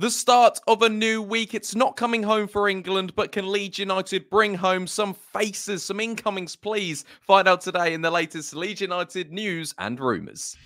The start of a new week. It's not coming home for England, but can Leeds United bring home some faces, some incomings, please? Find out today in the latest Leeds United news and rumours.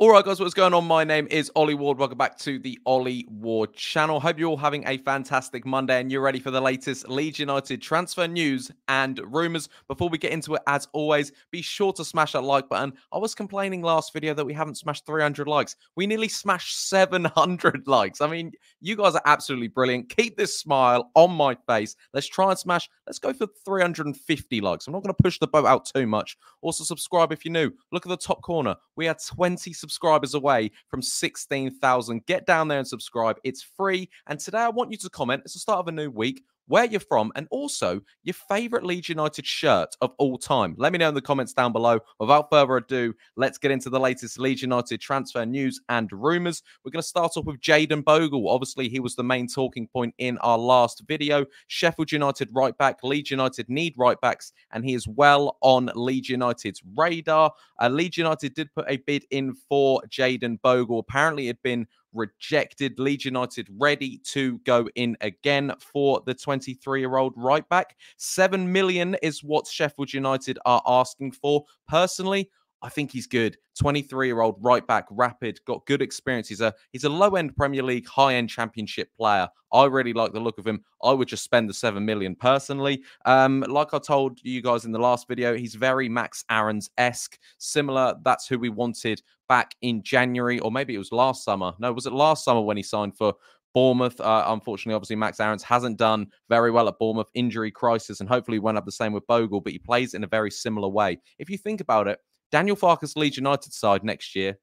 All right, guys, what's going on? My name is Ollie Ward. Welcome back to the Ollie Ward channel. Hope you're all having a fantastic Monday and you're ready for the latest Leeds United transfer news and rumours. Before we get into it, as always, be sure to smash that like button. I was complaining last video that we haven't smashed 300 likes. We nearly smashed 700 likes. I mean, you guys are absolutely brilliant. Keep this smile on my face. Let's try and smash. Let's go for 350 likes. I'm not going to push the boat out too much. Also, subscribe if you're new. Look at the top corner. We are 20 subscribers away from 16,000. Get down there and subscribe. It's free. And today I want you to comment. It's the start of a new week, where you're from, and also your favourite Leeds United shirt of all time. Let me know in the comments down below. Without further ado, let's get into the latest Leeds United transfer news and rumours. We're going to start off with Jayden Bogle. Obviously, he was the main talking point in our last video. Sheffield United right back. Leeds United need right backs, and he is well on Leeds United's radar. Leeds United did put a bid in for Jayden Bogle. Apparently, it had been rejected. Leeds United ready to go in again for the 23-year-old right back. $7 million is what Sheffield United are asking for. Personally, I think he's good. 23-year-old right back, rapid, got good experience. He's a low-end Premier League, high-end Championship player. I really like the look of him. I would just spend the $7 million personally. Like I told you guys in the last video, he's very Max Aarons-esque. Similar, that's who we wanted back in January, or maybe it was last summer. No, was it last summer when he signed for Bournemouth? Unfortunately, obviously, Max Aarons hasn't done very well at Bournemouth. Injury crisis, and hopefully went up the same with Bogle, but he plays in a very similar way. If you think about it, Daniel Farke's Leeds United side next year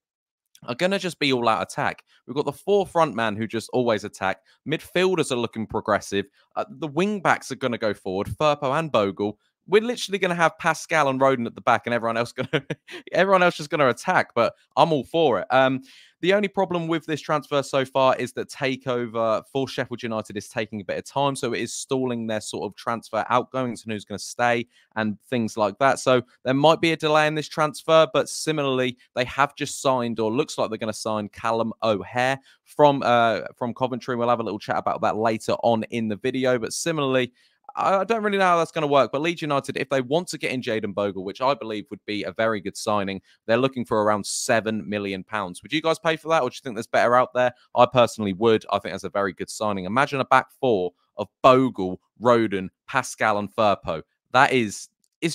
are going to just be all-out attack. We've got the four front man who just always attack. Midfielders are looking progressive. The wing-backs are going to go forward, Firpo and Bogle. We're literally going to have Pascal and Rodon at the back, and everyone else just going to attack, but I'm all for it. The only problem with this transfer so far is that takeover for Sheffield United is taking a bit of time, so it is stalling their sort of transfer outgoings and who's going to stay and things like that. So there might be a delay in this transfer, but similarly, they have just signed, or looks like they're going to sign, Callum O'Hare from Coventry. We'll have a little chat about that later on in the video, but similarly, I don't really know how that's going to work, but Leeds United, if they want to get in Jayden Bogle, which I believe would be a very good signing, they're looking for around £7 million. Would you guys pay for that, or do you think there's better out there? I personally would. I think that's a very good signing. Imagine a back four of Bogle, Rodon, Pascal and Firpo. That is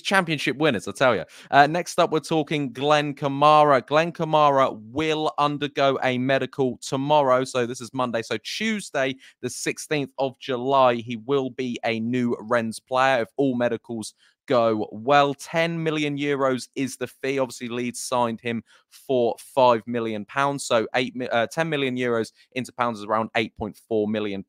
championship winners, I tell you. Next up, we're talking Glenn Kamara. Glenn Kamara will undergo a medical tomorrow. So this is Monday. So Tuesday, the 16th of July, he will be a new Rennes player if all medicals go well. €10 million is the fee. Obviously, Leeds signed him for £5 million, so €10 million into pounds is around £8.4 million.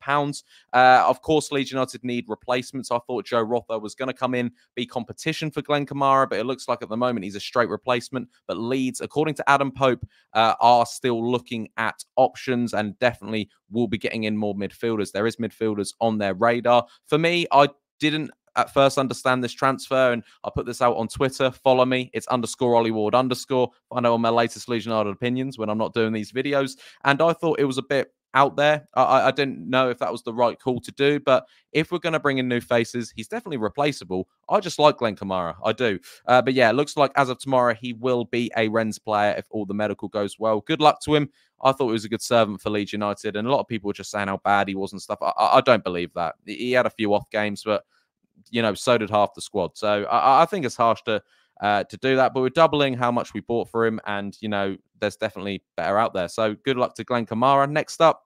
Of course, Leeds United need replacements. I thought Joe Rother was going to come in, be competition for Glenn Kamara, but it looks like at the moment he's a straight replacement. But Leeds, according to Adam Pope, are still looking at options and definitely will be getting in more midfielders. There is midfielders on their radar. For me, I didn't at first understand this transfer, and I put this out on Twitter. Follow me, it's _Ollie Ward_. I know all my latest Leeds United opinions when I'm not doing these videos, and I thought it was a bit out there. I didn't know if that was the right call to do, but if we're going to bring in new faces, he's definitely replaceable. I just like Glenn Kamara, I do. But yeah, it looks like as of tomorrow, he will be a Rennes player if all the medical goes well. Good luck to him. I thought he was a good servant for Leeds United, and a lot of people were just saying how bad he was and stuff. I don't believe that. He had a few off games, but you know, so did half the squad. So I think it's harsh to do that, but we're doubling how much we bought for him, and you know, there's definitely better out there. So good luck to Glenn Kamara. Next up,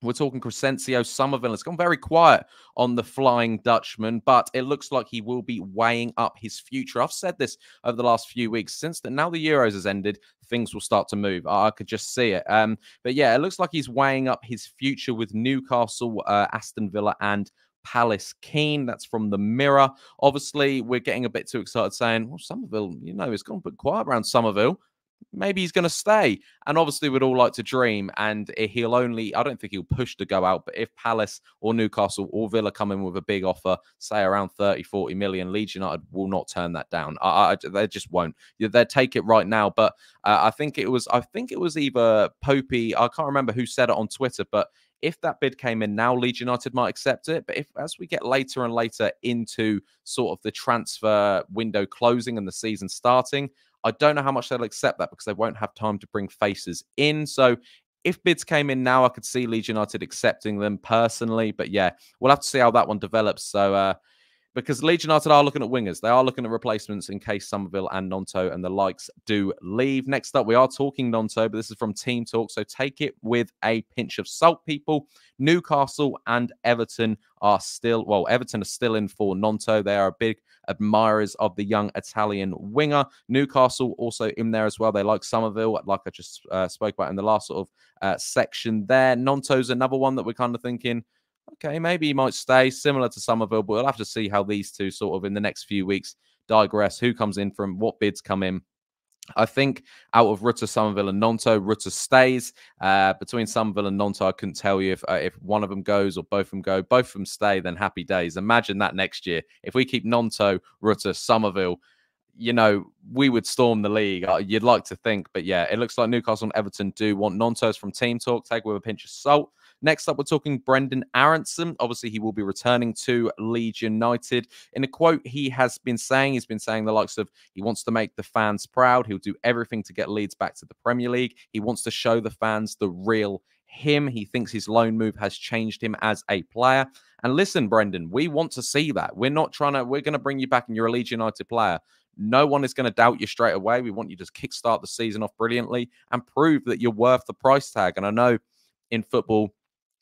we're talking Crysencio Summerville. It's gone very quiet on the Flying Dutchman, but it looks like he will be weighing up his future. I've said this over the last few weeks. Since now the Euros has ended, things will start to move. I could just see it. But yeah, it looks like he's weighing up his future with Newcastle, Aston Villa and Palace Keane. That's from the Mirror. Obviously, we're getting a bit too excited saying, well, Summerville, you know, it's gone a bit quiet around Summerville. maybe he's going to stay. And obviously we'd all like to dream, and he'll only, I don't think he'll push to go out, but if Palace or Newcastle or Villa come in with a big offer, say around 30–40 million, Leeds United will not turn that down. They just won't. They'll take it right now. But I think it was either Popey, I can't remember who said it on Twitter, but if that bid came in now, Leeds United might accept it. But if, as we get later and later into sort of the transfer window closing and the season starting, I don't know how much they'll accept that, because they won't have time to bring faces in. So if bids came in now, I could see Leeds United accepting them personally. But yeah, we'll have to see how that one develops. So because Leeds United are looking at wingers. They are looking at replacements in case Summerville and Gnonto and the likes do leave. Next up, we are talking Gnonto, but this is from Team Talk, so take it with a pinch of salt, people. Newcastle and Everton are still... Well, Everton are still in for Gnonto. They are big admirers of the young Italian winger. Newcastle also in there as well. They like Summerville, like I just spoke about in the last sort of section there. Gnonto's another one that we're kind of thinking... Okay, maybe he might stay, similar to Summerville, but we'll have to see how these two sort of in the next few weeks digress, who comes in from, what bids come in. I think out of Rutter, Summerville and Gnonto, Rutter stays. Between Summerville and Gnonto, I couldn't tell you if one of them goes or both of them go. Both of them stay, then happy days. Imagine that next year. If we keep Gnonto, Rutter, Summerville, you know, we would storm the league, you'd like to think. But yeah, it looks like Newcastle and Everton do want Gnonto's from Team Talk. Take it with a pinch of salt. Next up, we're talking Brendan Aaronson. Obviously, he will be returning to Leeds United. In a quote, he's been saying the likes of, he wants to make the fans proud. He'll do everything to get Leeds back to the Premier League. He wants to show the fans the real him. He thinks his loan move has changed him as a player. And listen, Brendan, we want to see that. We're going to bring you back and you're a Leeds United player. No one is going to doubt you straight away. We want you to kickstart the season off brilliantly and prove that you're worth the price tag. And I know in football,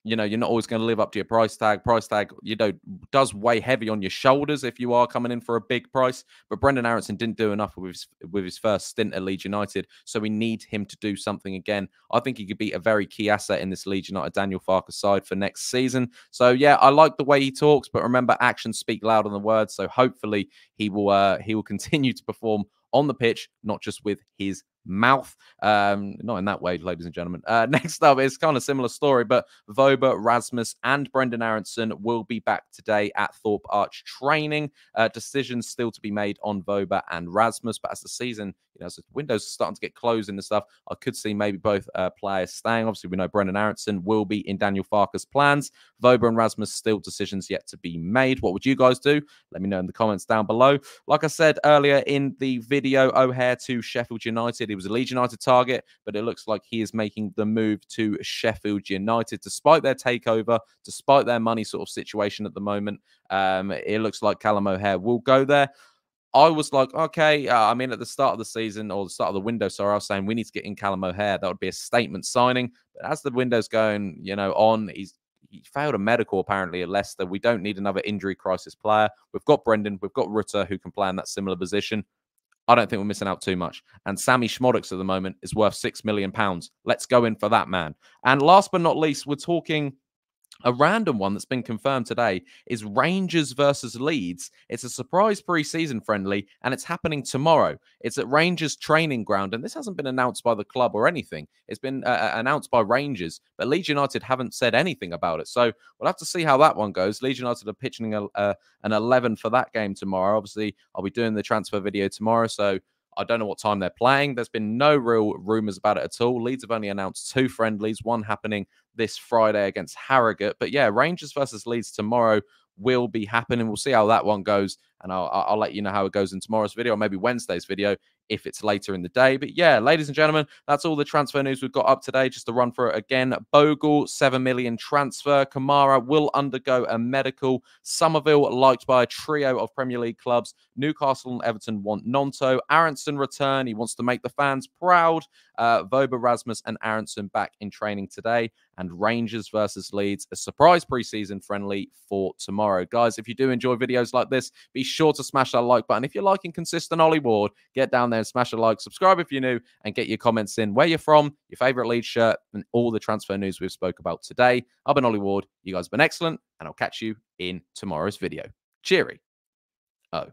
you know, you're not always going to live up to your price tag. Price tag, you know, does weigh heavy on your shoulders if you are coming in for a big price. But Brendan Aaronson didn't do enough with his first stint at Leeds United. So we need him to do something again. I think he could be a very key asset in this Leeds United Daniel Farke side for next season. So, yeah, I like the way he talks. But remember, actions speak louder than words. So hopefully he will continue to perform on the pitch, not just with his mouth. Not in that way, ladies and gentlemen. Next up is kind of similar story, but Wöber, Rasmus and Brendan Aaronson will be back today at Thorpe Arch training. Decisions still to be made on Wöber and Rasmus, but as the season, you know, as the windows are starting to get closed and stuff, I could see maybe both players staying. Obviously, we know Brendan Aaronson will be in Daniel Farke's plans. Wöber and Rasmus, still decisions yet to be made. What would you guys do? Let me know in the comments down below. Like I said earlier in the video, O'Hare to Sheffield United. He was a Leeds United target, but it looks like he is making the move to Sheffield United. Despite their takeover, despite their money sort of situation at the moment, it looks like Callum O'Hare will go there. I was like, okay, I mean, at the start of the season, or the start of the window, sorry, I was saying we need to get in Callum O'Hare. That would be a statement signing. But as the window's going, you know, on, he failed a medical apparently at Leicester. We don't need another injury crisis player. We've got Brendan, we've got Rutter, who can play in that similar position. I don't think we're missing out too much. And Sammie Szmodics at the moment is worth £6 million. Let's go in for that, man. And last but not least, we're talking a random one that's been confirmed today is Rangers versus Leeds. It's a surprise pre-season friendly, and it's happening tomorrow. It's at Rangers training ground, and this hasn't been announced by the club or anything. It's been announced by Rangers, but Leeds United haven't said anything about it. So we'll have to see how that one goes. Leeds United are pitching an 11 for that game tomorrow. Obviously, I'll be doing the transfer video tomorrow, so I don't know what time they're playing. There's been no real rumours about it at all. Leeds have only announced two friendlies, one happening this Friday against Harrogate. But yeah, Rangers versus Leeds tomorrow will be happening. We'll see how that one goes, and I'll let you know how it goes in tomorrow's video, or maybe Wednesday's video if it's later in the day. But yeah, ladies and gentlemen, that's all the transfer news we've got up today. Just to run through it again: Bogle, £7 million transfer. Kamara will undergo a medical. Summerville liked by a trio of Premier League clubs. Newcastle and Everton want Gnonto. Aaronson return. He wants to make the fans proud. Wöber, Rasmus and Aaronson back in training today. And Rangers versus Leeds, a surprise preseason friendly for tomorrow. Guys, if you do enjoy videos like this, be sure to smash that like button. If you're liking consistent Ollie Ward, get down there and smash a like, subscribe if you're new, and get your comments in where you're from, your favourite Leeds shirt, and all the transfer news we've spoke about today. I've been Ollie Ward. You guys have been excellent, and I'll catch you in tomorrow's video. Cheery. Oh.